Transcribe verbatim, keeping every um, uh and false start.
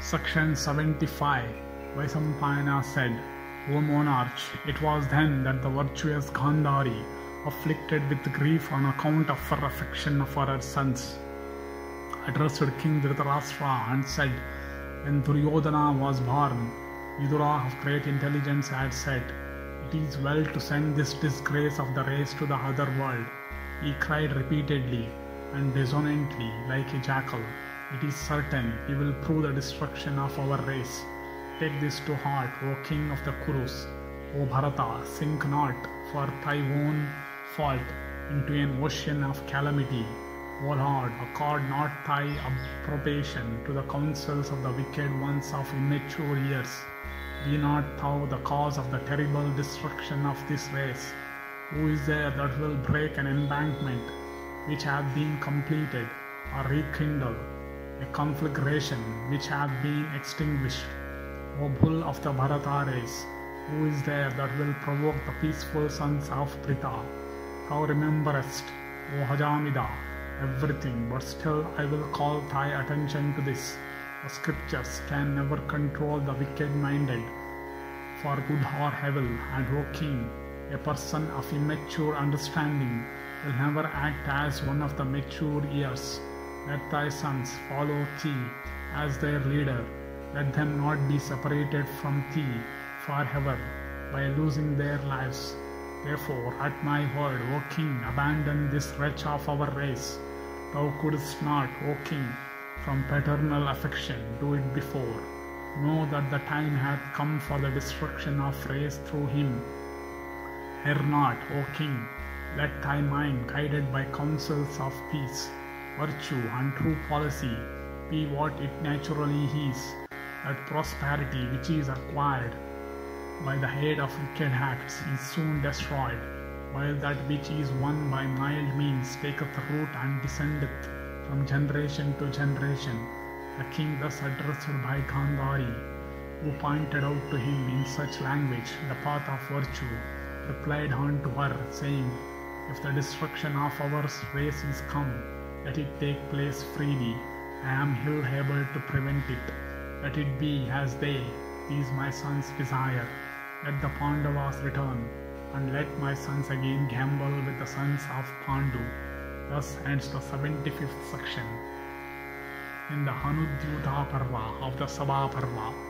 Section seventy-five. Vaisampayana said, O monarch, it was then that the virtuous Gandhari, afflicted with grief on account of her affection for her sons, addressed King Dhritarashtra and said, when Duryodhana was born, Vidura of great intelligence had said, it is well to send this disgrace of the race to the other world. He cried repeatedly and dissonantly like a jackal. It is certain he will prove the destruction of our race. Take this to heart, O king of the Kurus. O Bharata, sink not for thy own fault into an ocean of calamity. O Lord, accord not thy approbation to the counsels of the wicked ones of immature years. Be not thou the cause of the terrible destruction of this race. Who is there that will break an embankment which hath been completed, or rekindle a conflagration which hath been extinguished? O bull of the Bharata race, who is there that will provoke the peaceful sons of Pritha? Thou rememberest, O Hajamida, everything, but still I will call thy attention to this. The scriptures can never control the wicked-minded, for good or evil, and O king, a person of immature understanding will never act as one of the mature years. Let thy sons follow thee as their leader. Let them not be separated from thee forever by losing their lives. Therefore, at my word, O king, abandon this wretch of our race. Thou couldst not, O king, from paternal affection do it before. Know that the time hath come for the destruction of race through him. Err not, O king. Let thy mind, guided by counsels of peace, virtue, and true policy, be what it naturally is, that prosperity which is acquired by the aid of wicked acts is soon destroyed, while that which is won by mild means taketh root and descendeth from generation to generation. The king, thus addressed by Gandhari, who pointed out to him in such language the path of virtue, replied unto her, saying, if the destruction of our race is come, let it take place freely. I am ill able to prevent it. Let it be as they, these my sons, desire. Let the Pandavas return, and let my sons again gamble with the sons of Pandu. Thus ends the seventy-fifth section. In the Anudyuta Parva of the Sabha Parva,